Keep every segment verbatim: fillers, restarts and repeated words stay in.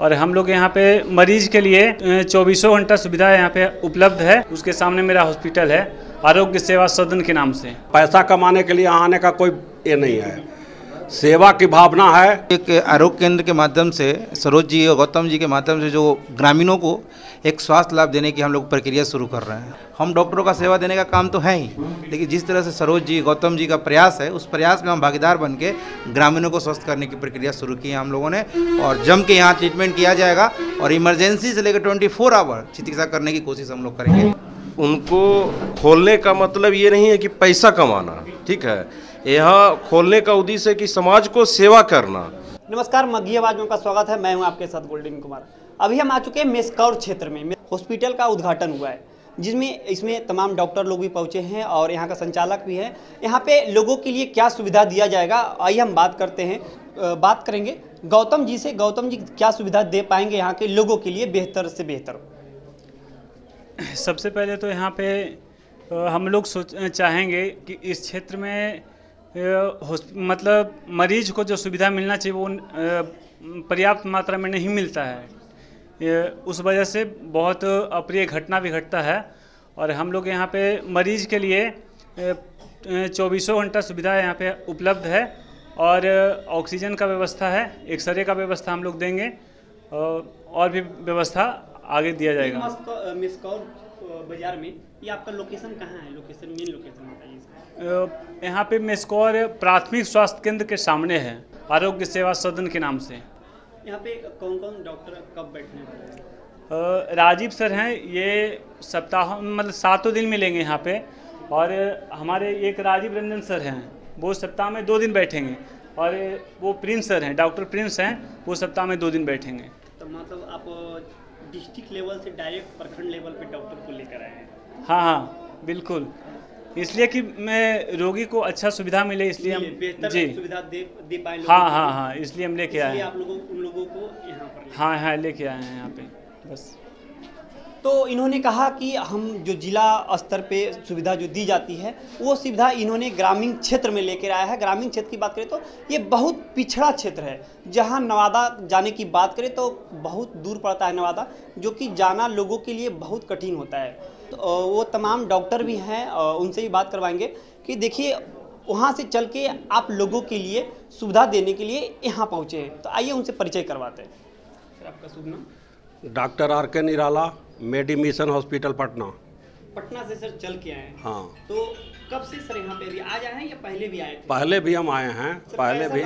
और हम लोग यहाँ पे मरीज के लिए चौबीसों घंटा सुविधा यहाँ पे उपलब्ध है। उसके सामने मेरा हॉस्पिटल है आरोग्य सेवा सदन के नाम से। पैसा कमाने के लिए आने का कोई ये नहीं है, सेवा की भावना है। एक आरोग्य केंद्र के माध्यम से सरोज जी और गौतम जी के माध्यम से जो ग्रामीणों को एक स्वास्थ्य लाभ देने की हम लोग प्रक्रिया शुरू कर रहे हैं। हम डॉक्टरों का सेवा देने का काम तो है ही, लेकिन जिस तरह से सरोज जी गौतम जी का प्रयास है, उस प्रयास में हम भागीदार बन के ग्रामीणों को स्वस्थ करने की प्रक्रिया शुरू की है हम लोगों ने। और जम के यहाँ ट्रीटमेंट किया जाएगा और इमरजेंसी से लेकर ट्वेंटी फोर आवर चिकित्सा करने की कोशिश हम लोग करेंगे। उनको खोलने का मतलब ये नहीं है कि पैसा कमाना, ठीक है, यह खोलने का उद्देश्य है कि समाज को सेवा करना। नमस्कार, मगही आवाज में आपका स्वागत है। मैं हूं आपके साथ प्रिंस कुमार। अभी हम आ चुके हैं मेसकौर क्षेत्र में। हॉस्पिटल का उद्घाटन हुआ है, जिसमें इसमें तमाम डॉक्टर लोग भी पहुंचे हैं और यहाँ का संचालक भी है। यहाँ पे लोगों के लिए क्या सुविधा दिया जाएगा, आइए हम बात करते हैं। बात करेंगे गौतम जी से, गौतम जी क्या सुविधा दे पाएंगे यहाँ के लोगों के लिए बेहतर से बेहतर। सबसे पहले तो यहाँ पे हम लोग सोच चाहेंगे कि इस क्षेत्र में मतलब मरीज को जो सुविधा मिलना चाहिए वो पर्याप्त मात्रा में नहीं मिलता है। उस वजह से बहुत अप्रिय घटना भी घटता है और हम लोग यहाँ पे मरीज के लिए चौबीसों घंटा सुविधा यहाँ पे उपलब्ध है और ऑक्सीजन का व्यवस्था है, एक्सरे का व्यवस्था हम लोग देंगे और भी व्यवस्था आगे दिया जाएगा। मेसकौर बाजार में ये आपका लोकेशन कहाँ है? लोकेशन मेन लोकेशन बताइए। यहाँ पे मेसकौर प्राथमिक स्वास्थ्य केंद्र के सामने है आरोग्य सेवा सदन के नाम से। यहाँ पे कौन कौन डॉक्टर कब बैठने वाले? राजीव सर हैं, ये सप्ताह मतलब सातों दिन मिलेंगे यहाँ पे, और हमारे एक राजीव रंजन सर हैं, वो सप्ताह में दो दिन बैठेंगे, और वो प्रिंस सर हैं, डॉक्टर प्रिंस हैं, वो सप्ताह में दो दिन बैठेंगे। तो मतलब आप डिस्ट्रिक्ट लेवल से डायरेक्ट प्रखंड लेवल पे डॉक्टर को लेकर आए हैं? हाँ हाँ बिल्कुल, इसलिए कि मैं रोगी को अच्छा सुविधा मिले, इसलिए हम बेहतर सुविधा दे दे पाए। हाँ हाँ हाँ, इसलिए हम लेके आए हैं आप लोगों उन लोगों को यहाँ पर। हाँ हाँ, लेके आए हैं यहाँ पे बस। तो इन्होंने कहा कि हम जो जिला स्तर पे सुविधा जो दी जाती है वो सुविधा इन्होंने ग्रामीण क्षेत्र में लेकर आया है। ग्रामीण क्षेत्र की बात करें तो ये बहुत पिछड़ा क्षेत्र है। जहां नवादा जाने की बात करें तो बहुत दूर पड़ता है नवादा, जो कि जाना लोगों के लिए बहुत कठिन होता है। तो वो तमाम डॉक्टर भी हैं, उनसे भी बात करवाएंगे कि देखिए वहाँ से चल के आप लोगों के लिए सुविधा देने के लिए यहाँ पहुँचे हैं। तो आइए उनसे परिचय करवाते हैं। सर आपका शुभ नाम? Doctor R K Nirala, Medimission hospital Patna. Patna से सर चल के आए हैं? हाँ। तो कब से सर यहाँ पे अभी आज आए हैं या पहले भी आए थे? पहले भी हम आए हैं। पहले भी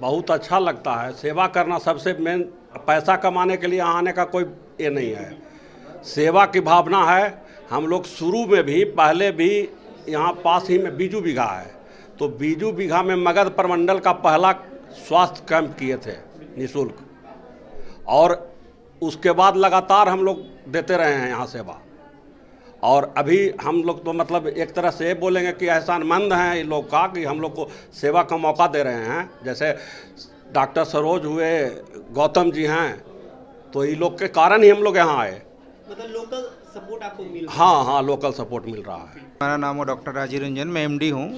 बहुत अच्छा लगता है, सेवा करना सबसे मेन। पैसा कमाने के लिए आने का कोई ये नहीं है, सेवा की भावना है। हम लोग शुरू में भी पहले भी यहाँ पास ही में बीजू बीघा है, तो बीजू बीघा में मगध प्रमंडल का पहला स्वास्थ्य कैंप किए थे निःशुल्क, और उसके बाद लगातार हम लोग देते रहे हैं यहाँ सेवा। और अभी हम लोग तो मतलब एक तरह से बोलेंगे कि एहसानमंद हैं ये लोग का कि हम लोग को सेवा का मौका दे रहे हैं। जैसे डॉक्टर सरोज हुए, गौतम जी हैं, तो ये लोग के कारण ही हम लोग यहाँ आए। मतलब लोकल सपोर्ट आपको मिल रहा है? हाँ हाँ, लोकल सपोर्ट मिल रहा है। मेरा नाम है डॉक्टर राजीव रंजन, मैं एम डी हूँ।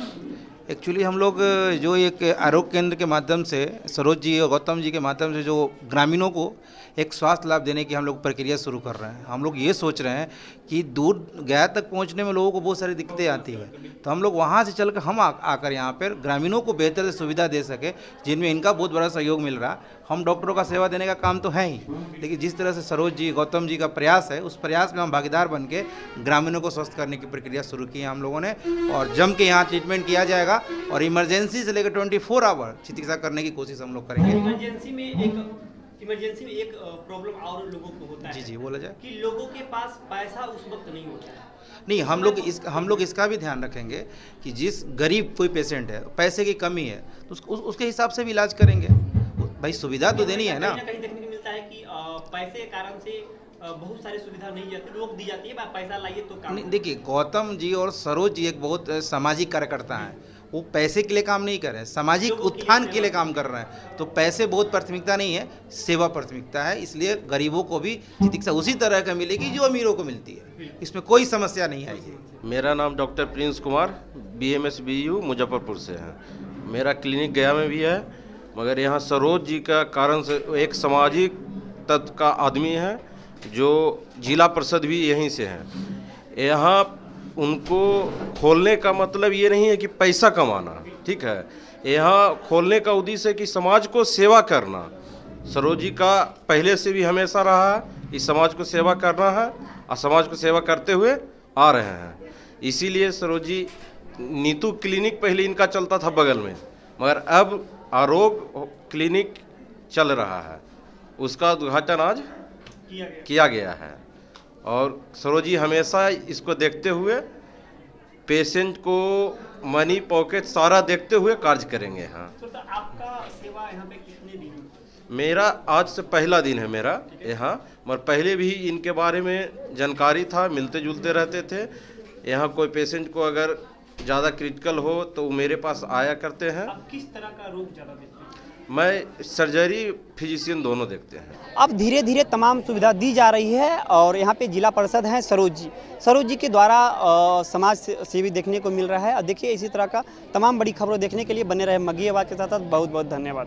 एक्चुअली हम लोग जो एक आरोग्य केंद्र के माध्यम से सरोज जी और गौतम जी के माध्यम से जो ग्रामीणों को एक स्वास्थ्य लाभ देने की हम लोग प्रक्रिया शुरू कर रहे हैं। हम लोग ये सोच रहे हैं कि दूर गया तक पहुंचने में लोगों को बहुत सारी दिक्कतें आती है, तो हम लोग वहां से चलकर हम आकर यहाँ पर ग्रामीणों को बेहतर से सुविधा दे सके, जिनमें इनका बहुत बड़ा सहयोग मिल रहा। हम डॉक्टरों का सेवा देने का काम तो है ही, लेकिन जिस तरह से सरोज जी गौतम जी का प्रयास है, उस प्रयास में हम भागीदार बन के ग्रामीणों को स्वस्थ करने की प्रक्रिया शुरू की है हम लोगों ने। और जम के यहाँ ट्रीटमेंट किया जाएगा और इमरजेंसी से लेकर चौबीस आवर चिकित्सा करने की कोशिश हम लोग करेंगे। इमरजेंसी में एक इमरजेंसी में एक प्रॉब्लम और लोगों को होता है। जी जी, बोला जाए कि लोगों के पास पैसा उस वक्त नहीं होता है। नहीं, हम लोग इस हम लोग इसका भी ध्यान रखेंगे कि जिस गरीब कोई पेशेंट है, पैसे की कमी है, तो उस, उसके हिसाब से भी इलाज करेंगे। भाई सुविधा तो देनी है ना। कहीं देखने को मिलता है कि पैसे के कारण से बहुत सारी सुविधा नहीं जाती, रोक दी जाती है, पैसा लाइए तो काम। देखिए गौतम जी और सरोज जी एक बहुत सामाजिक कार्यकर्ता हैं, वो पैसे के लिए काम नहीं कर रहे हैं, सामाजिक उत्थान के लिए काम कर रहे हैं। तो पैसे बहुत प्राथमिकता नहीं है, सेवा प्राथमिकता है, इसलिए गरीबों को भी चिकित्सा उसी तरह का मिलेगी जो अमीरों को मिलती है, इसमें कोई समस्या नहीं आएगी। मेरा नाम doctor Prince Kumar, B M S B U Muzaffarpur से हैं। मेरा क्लिनिक गया में भी है, मगर यहाँ सरोज जी का कारण से एक सामाजिक तद का आदमी है जो जिला परिषद भी यहीं से है। यहाँ उनको खोलने का मतलब ये नहीं है कि पैसा कमाना, ठीक है, यहाँ खोलने का उद्देश्य है कि समाज को सेवा करना। सरोज जी का पहले से भी हमेशा रहा है इस समाज को सेवा करना है और समाज को सेवा करते हुए आ रहे हैं। इसीलिए सरोज जी नीतू क्लिनिक पहले इनका चलता था बगल में, मगर अब आरोग्य क्लिनिक चल रहा है, उसका उद्घाटन आज किया गया, किया गया है। और सरोज जी हमेशा इसको देखते हुए पेशेंट को मनी पॉकेट सारा देखते हुए कार्य करेंगे। हाँ, तो आपका सेवा यहाँ पे कितने दिन? मेरा आज से पहला दिन है मेरा यहाँ, मगर पहले भी इनके बारे में जानकारी था, मिलते जुलते रहते थे। यहाँ कोई पेशेंट को अगर ज़्यादा क्रिटिकल हो तो मेरे पास आया करते हैं। अब किस तरह का रोग ज़्यादा देखते हैं? मैं सर्जरी फिजिशियन दोनों देखते हैं। अब धीरे धीरे तमाम सुविधा दी जा रही है और यहाँ पे जिला परिषद हैं सरोज जी, सरोज जी के द्वारा आ, समाज सेवी देखने को मिल रहा है। और देखिए इसी तरह का तमाम बड़ी खबरों देखने के लिए बने रहे मगही आवाज़ के साथ। बहुत बहुत धन्यवाद।